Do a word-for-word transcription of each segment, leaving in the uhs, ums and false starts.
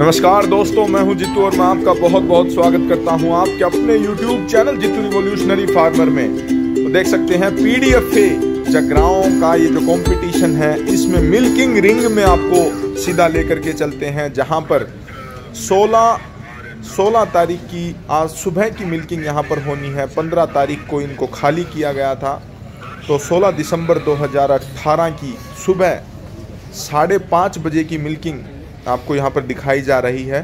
नमस्कार दोस्तों, मैं हूं जितू और मैं आपका बहुत बहुत स्वागत करता हूं आपके अपने YouTube channel Jitu revolutionary farmer में। तो देख सकते हैं पीडीएफए जगराओं का ये जो कंपटीशन है, इसमें मिल्किंग रिंग में आपको सीधा लेकर के चलते हैं, जहां पर सोलह सोलह तारीख की आज सुबह की मिल्किंग यहाँ पर होनी है। पंद्रह तारीख को इनको खाली किया गया था, तो सोलह दिसंबर दो हज़ार अट्ठारह की सुबह साढ़े पाँच बजे की मिल्किंग आपको यहाँ पर दिखाई जा रही है।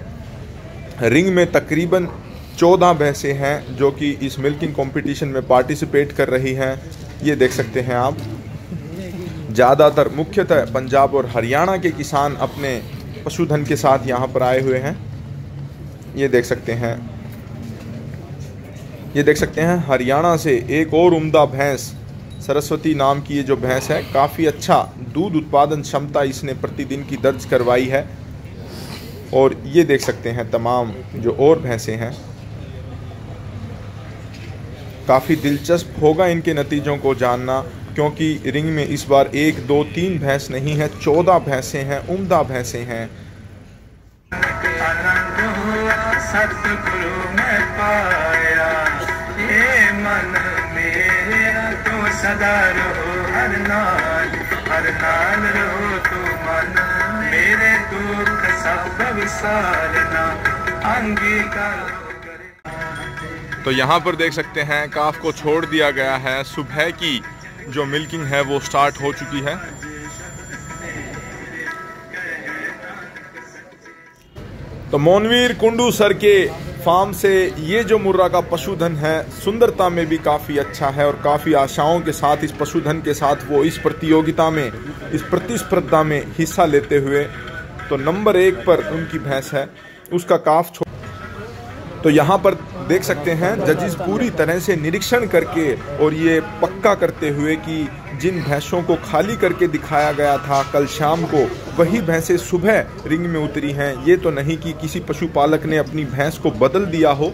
रिंग में तकरीबन चौदह भैंसें हैं जो कि इस मिल्किंग कंपटीशन में पार्टिसिपेट कर रही हैं। ये देख सकते हैं आप, ज़्यादातर मुख्यतः पंजाब और हरियाणा के किसान अपने पशुधन के साथ यहाँ पर आए हुए हैं। ये देख सकते हैं ये देख सकते हैं हरियाणा से एक और उम्दा भैंस सरस्वती नाम की ये जो भैंस है, काफ़ी अच्छा दूध उत्पादन क्षमता इसने प्रतिदिन की दर्ज करवाई है। और ये देख सकते हैं तमाम जो और भैंसें हैं, काफ़ी दिलचस्प होगा इनके नतीजों को जानना, क्योंकि रिंग में इस बार एक दो तीन भैंस नहीं है, चौदह भैंसें हैं, उम्दा भैंसें हैं। हर नाल रहो तू मन मेरे दुख सब विसारना अंगीकार करे। तो यहाँ पर देख सकते हैं काफ को छोड़ दिया गया है, सुबह की जो मिल्किंग है वो स्टार्ट हो चुकी है। तो मोनवीर कुंडू सर के फार्म से ये जो मुर्रा का पशुधन है, सुंदरता में भी काफ़ी अच्छा है और काफ़ी आशाओं के साथ इस पशुधन के साथ वो इस प्रतियोगिता में, इस प्रतिस्पर्धा में हिस्सा लेते हुए तो नंबर एक पर उनकी भैंस है, उसका काफ छोड़। तो यहाँ पर देख सकते हैं जजेस पूरी तरह से निरीक्षण करके और ये पक्का करते हुए कि जिन भैंसों को खाली करके दिखाया गया था कल शाम को, वही भैंसें सुबह रिंग में उतरी हैं। ये तो नहीं कि किसी पशुपालक ने अपनी भैंस को बदल दिया हो।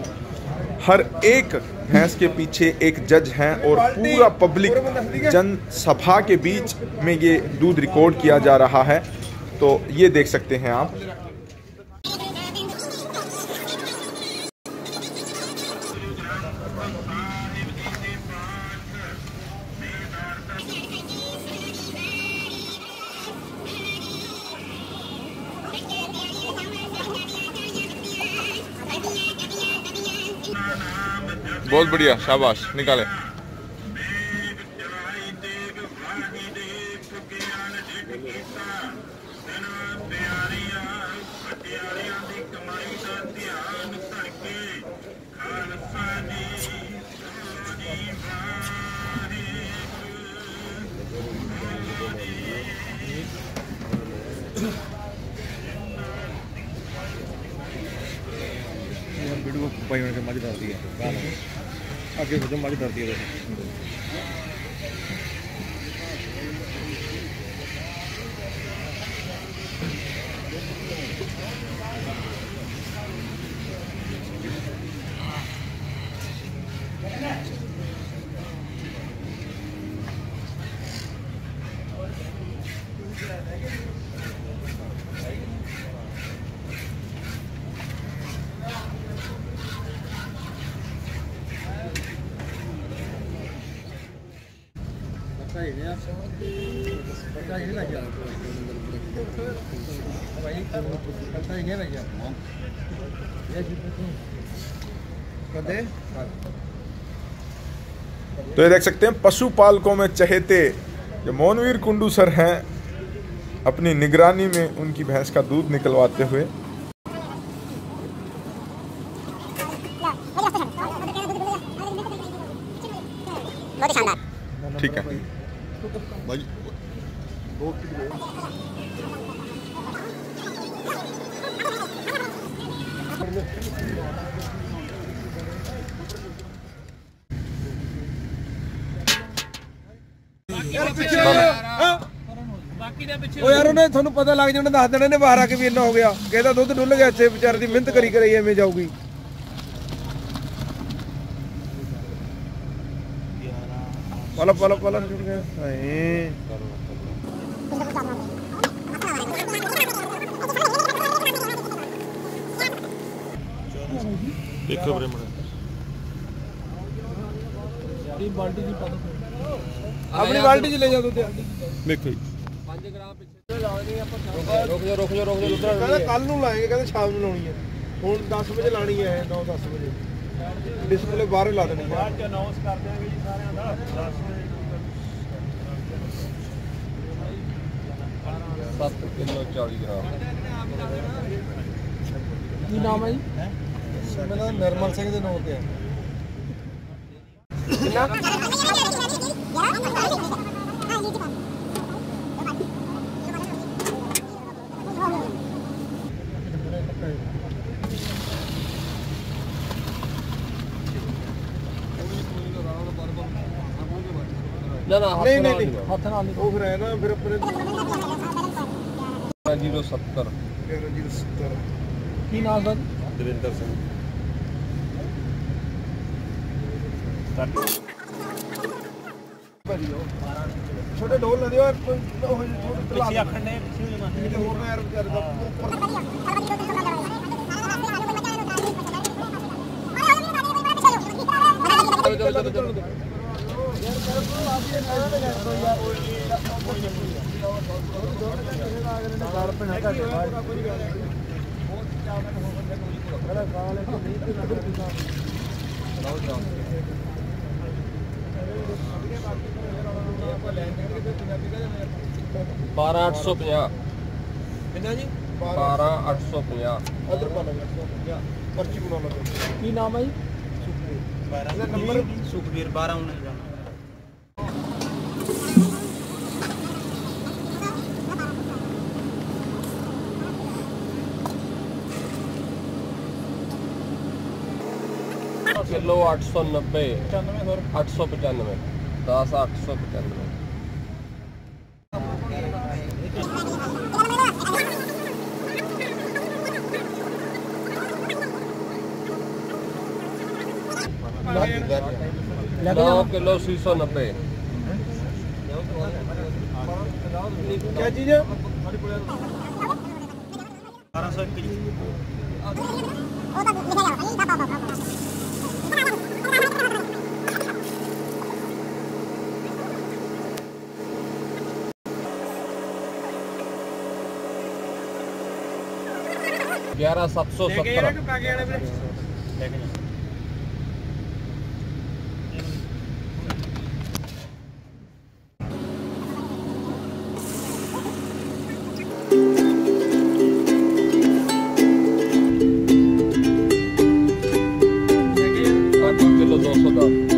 हर एक भैंस के पीछे एक जज हैं और पूरा पब्लिक जन सभा के बीच में ये दूध रिकॉर्ड किया जा रहा है। तो ये देख सकते हैं आप, बहुत बढ़िया, शाबाश, निकाले। आगे बढ़ो, मारी दर्द है। तो ये देख सकते हैं पशुपालकों में चहेते जो मोनवीर कुंडू सर हैं, अपनी निगरानी में उनकी भैंस का दूध निकलवाते हुए। ठीक है भाई, ਉਹ ਯਾਰ ਉਹਨੇ ਤੁਹਾਨੂੰ ਪਤਾ ਲੱਗ ਜਾਣਾ, ਦੱਸ ਦੇਣਾ ਨੇ ਬਾਹਰ ਆ ਕੇ ਵੀ ਇੰਨਾ ਹੋ ਗਿਆ, ਕਹਿੰਦਾ ਦੁੱਧ ਡੁੱਲ ਗਿਆ, ਇੱਥੇ ਵਿਚਾਰੇ ਦੀ ਮਿਹਨਤ ਕਰੀ ਕਰਾਈ ਐਵੇਂ ਜਾਊਗੀ। ਪਲ ਪਲ ਪਲ ਛੁੱਟ ਗਿਆ ਹਾਏ। देखो बड़े बड़े बाल्टी जी अपनी बाल्टी जी ले जाओ देखो रुक जा रुक जा रुक जा कल नूं लाएंगे कहते शाम नूं लाउणी है हुण दस बजे लानी है नौ दस बजे डिस्प्ले बाहर ला देनी है आज अनाउंस कर देंगे जी सारेयां दा दस बजे सात किलो चालीस ग्राम ਕੀ ਨਾਮ ਹੈ ਜੀ ਮੇਰਾ ਨਰਮਲ ਸਿੰਘ ਦੇ ਨਾਮ ਤੇ ਹੈ ਕਿੰਨਾ ਨਾ ਨਾ ਨਹੀਂ ਨਹੀਂ ਹੱਥ ਨਾਲ ਨਹੀਂ ਉਹ ਫਿਰ ਹੈ ਨਾ ਫਿਰ ਆਪਣੇ ज़ीरो सत्तर ਕੀ ਨਾਮ ਦਾ ਦੇਵਿੰਦਰ ਸਿੰਘ ਛੋਟੇ ਢੋਲ ਲੈ ਦਿਓ ਉਹ ਪਿੱਛੇ ਆਖਣ ਨੇ ਪਿੱਛੇ ਜਮਾ ਤੇ ਹੋਰ ਨਾ ਯਾਰ ਵਿਚਾਰੇ ਦਾ ਉੱਪਰ ਚਲੋ ਚਲੋ ਚਲੋ ਯਾਰ ਕਰੋ ਆਪੇ ਨਾਲ ਨਾ ਕਰੋ ਯਾਰ ਕੋਈ ਨਹੀਂ बारह अठ सौ पंजा जी बारह अठ सौ पंजा की नाम है जी सुखबीर बारह उन्नीस किलो आठ सौ नब्बे आठ सौ पचानवे दस आठ सौ पचानवे नौ किलो छह सौ नब्बे क्या चीज है बारह सौ ग्यारह सात सौ सत्तर किलो दो सौ दस